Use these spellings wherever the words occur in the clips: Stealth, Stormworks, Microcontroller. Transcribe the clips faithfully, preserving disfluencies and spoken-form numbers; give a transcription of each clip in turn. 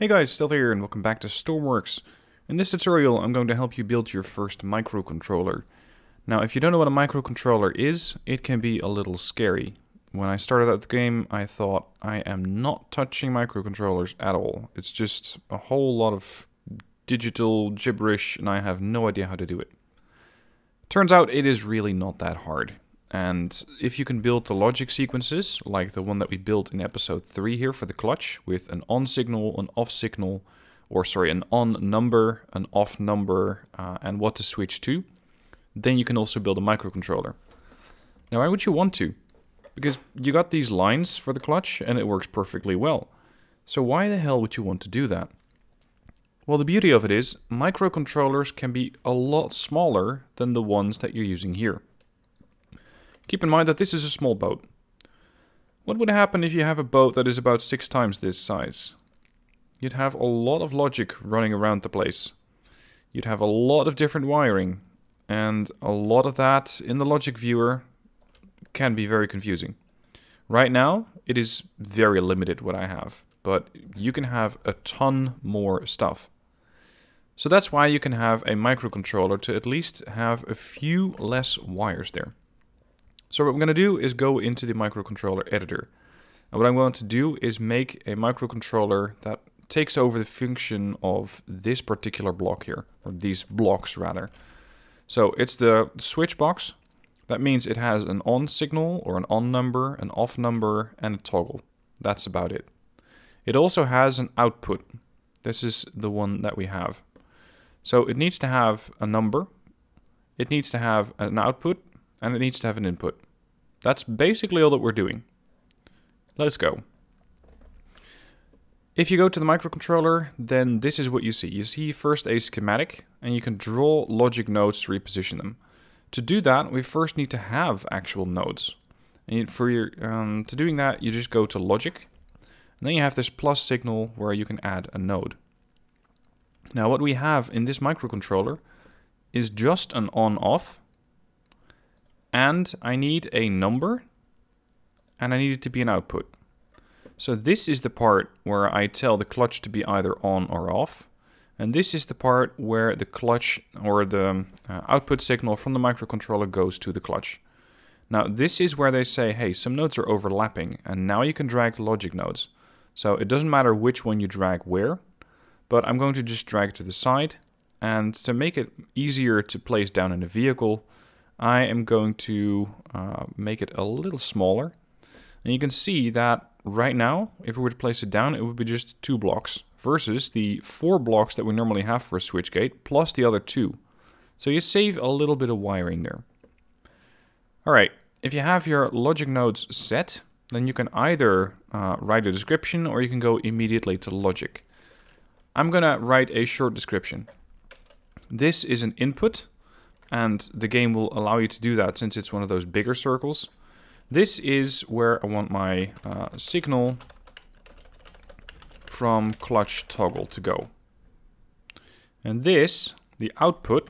Hey guys, Stealth here and welcome back to Stormworks. In this tutorial I'm going to help you build your first microcontroller. Now if you don't know what a microcontroller is, it can be a little scary. When I started out the game I thought I am not touching microcontrollers at all. It's just a whole lot of digital gibberish and I have no idea how to do it. Turns out it is really not that hard. And if you can build the logic sequences, like the one that we built in episode three here for the clutch, with an on signal, an off signal, or sorry, an on number, an off number, uh, and what to switch to, then you can also build a microcontroller. Now, why would you want to? Because you got these lines for the clutch, and it works perfectly well. So why the hell would you want to do that? Well, the beauty of it is, microcontrollers can be a lot smaller than the ones that you're using here. Keep in mind that this is a small boat. What would happen if you have a boat that is about six times this size? You'd have a lot of logic running around the place. You'd have a lot of different wiring, and a lot of that in the logic viewer can be very confusing. Right now, it is very limited what I have, but you can have a ton more stuff. So that's why you can have a microcontroller to at least have a few less wires there. So what I'm going to do is go into the microcontroller editor. And what I'm going to do is make a microcontroller that takes over the function of this particular block here, or these blocks rather. So it's the switch box. That means it has an on signal or an on number, an off number, and a toggle. That's about it. It also has an output. This is the one that we have. So it needs to have a number. It needs to have an output. And it needs to have an input. That's basically all that we're doing. Let's go. If you go to the microcontroller, then this is what you see. You see first a schematic, and you can draw logic nodes to reposition them. To do that, we first need to have actual nodes. And for your, um, to doing that, you just go to logic, and then you have this plus signal where you can add a node. Now what we have in this microcontroller is just an on-off, and I need a number, and I need it to be an output. So this is the part where I tell the clutch to be either on or off, and this is the part where the clutch or the uh, output signal from the microcontroller goes to the clutch. Now this is where they say, hey, some nodes are overlapping, and now you can drag logic nodes. So it doesn't matter which one you drag where, but I'm going to just drag it to the side, and to make it easier to place down in a vehicle, I am going to uh, make it a little smaller. And you can see that right now, if we were to place it down, it would be just two blocks versus the four blocks that we normally have for a switch gate plus the other two. So you save a little bit of wiring there. All right, if you have your logic nodes set, then you can either uh, write a description or you can go immediately to logic. I'm gonna write a short description. This is an input. And the game will allow you to do that since it's one of those bigger circles. This is where I want my uh, signal from clutch toggle to go. And this, the output,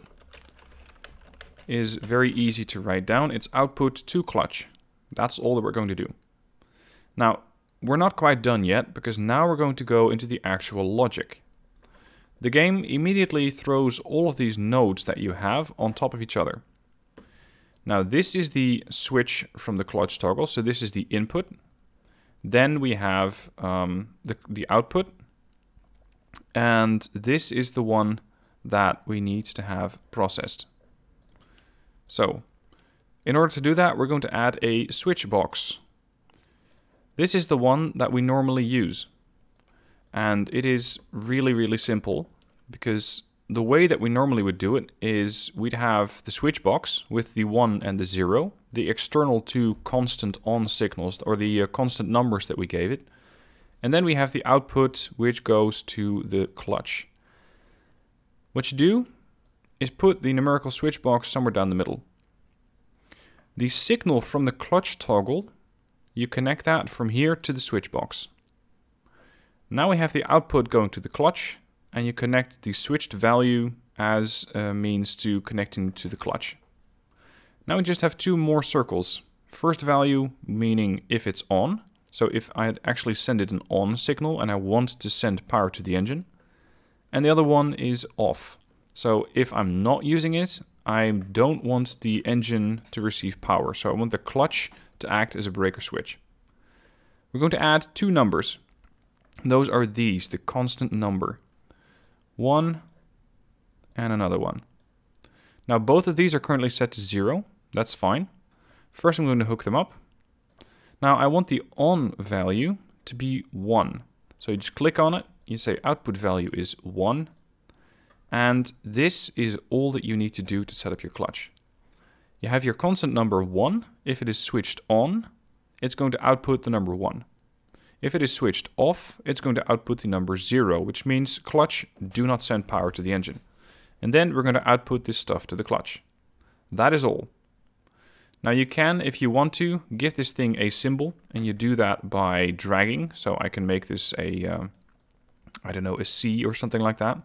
is very easy to write down. It's output to clutch. That's all that we're going to do. Now, we're not quite done yet because now we're going to go into the actual logic. The game immediately throws all of these nodes that you have on top of each other. Now this is the switch from the clutch toggle, so this is the input. Then we have um, the, the output. And this is the one that we need to have processed. So, in order to do that, we're going to add a switch box. This is the one that we normally use. And it is really, really simple because the way that we normally would do it is we'd have the switch box with the one and the zero, the external two constant on signals or the uh, constant numbers that we gave it. And then we have the output which goes to the clutch. What you do is put the numerical switch box somewhere down the middle. The signal from the clutch toggle, you connect that from here to the switch box. Now we have the output going to the clutch, and you connect the switched value as a means to connecting to the clutch. Now we just have two more circles. First value, meaning if it's on, So if I had actually sent it an on signal and I want to send power to the engine, and the other one is off. So if I'm not using it, I don't want the engine to receive power. So I want the clutch to act as a breaker switch. We're going to add two numbers. Those are these, the constant number. One and another one. Now both of these are currently set to zero. That's fine. First I'm going to hook them up. Now I want the on value to be one. So you just click on it, you say output value is one. And this is all that you need to do to set up your clutch. You have your constant number one. If it is switched on, it's going to output the number one. If it is switched off, it's going to output the number zero, which means clutch, do not send power to the engine. And then we're going to output this stuff to the clutch. That is all. Now you can, if you want to, give this thing a symbol, and you do that by dragging. So I can make this a, uh, I don't know, a C or something like that.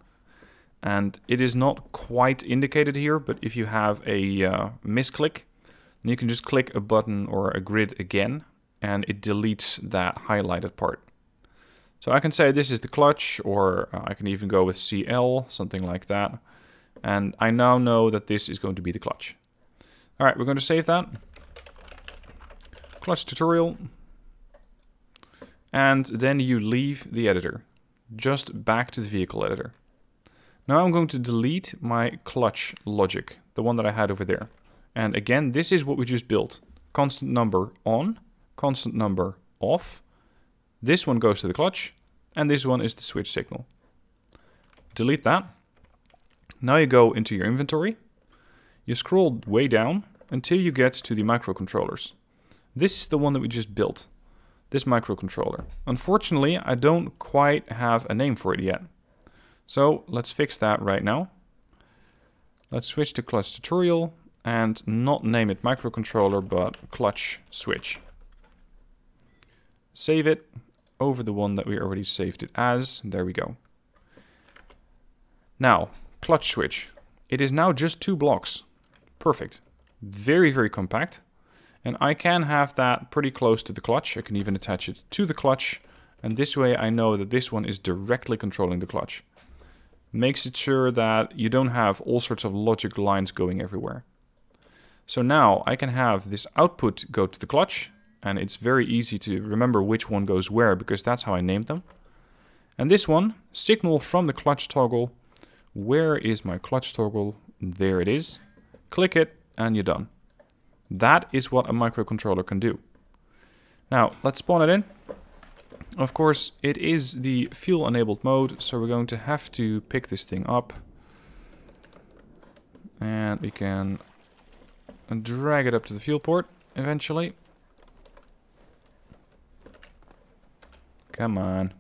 And it is not quite indicated here, but if you have a uh, misclick, then you can just click a button or a grid again, and it deletes that highlighted part. So I can say this is the clutch, or I can even go with C L, something like that. And I now know that this is going to be the clutch. All right, we're going to save that. Clutch tutorial. And then you leave the editor, just back to the vehicle editor. Now I'm going to delete my clutch logic, the one that I had over there. And again, this is what we just built. Constant number on, constant number off. This one goes to the clutch, and this one is the switch signal. Delete that. Now you go into your inventory. You scroll way down until you get to the microcontrollers. This is the one that we just built, this microcontroller. Unfortunately, I don't quite have a name for it yet. So let's fix that right now. Let's switch to clutch tutorial and not name it microcontroller, but clutch switch. Save it over the one that we already saved it as. There we go. Now, clutch switch. It is now just two blocks. Perfect. Very, very compact. And I can have that pretty close to the clutch. I can even attach it to the clutch. And this way I know that this one is directly controlling the clutch. Makes it sure that you don't have all sorts of logic lines going everywhere. So now I can have this output go to the clutch, and it's very easy to remember which one goes where because that's how I named them. And this one, signal from the clutch toggle. Where is my clutch toggle? There it is. Click it and you're done. That is what a microcontroller can do. Now let's spawn it in. Of course, it is the fuel-enabled mode, so we're going to have to pick this thing up. And we can drag it up to the fuel port, eventually. Come on.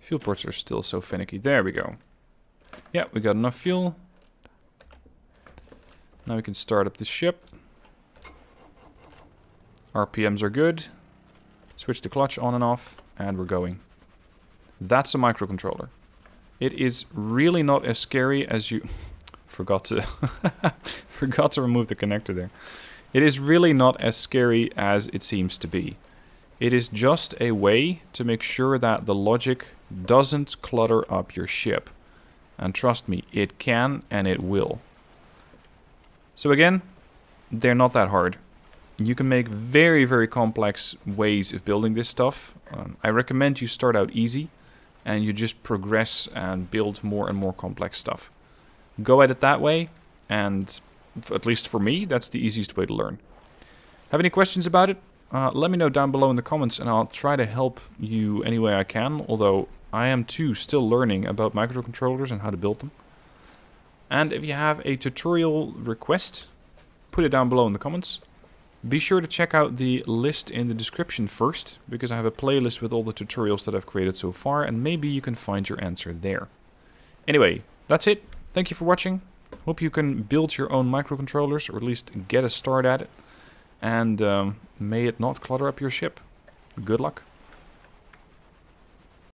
Fuel ports are still so finicky. There we go. Yeah, we got enough fuel. Now we can start up the ship. R P Ms are good. Switch the clutch on and off, and we're going. That's a microcontroller. It is really not as scary as you... forgot to... forgot to remove the connector there. It is really not as scary as it seems to be. It is just a way to make sure that the logic doesn't clutter up your ship. And trust me, it can and it will. So again, they're not that hard. You can make very, very complex ways of building this stuff. Um, I recommend you start out easy and you just progress and build more and more complex stuff. Go at it that way, and at least for me, that's the easiest way to learn. Have any questions about it? Uh, let me know down below in the comments and I'll try to help you any way I can, although I am too still learning about microcontrollers and how to build them. And if you have a tutorial request, put it down below in the comments. Be sure to check out the list in the description first, because I have a playlist with all the tutorials that I've created so far, and maybe you can find your answer there. Anyway, that's it. Thank you for watching. Hope you can build your own microcontrollers, or at least get a start at it, and um, may it not clutter up your ship. Good luck.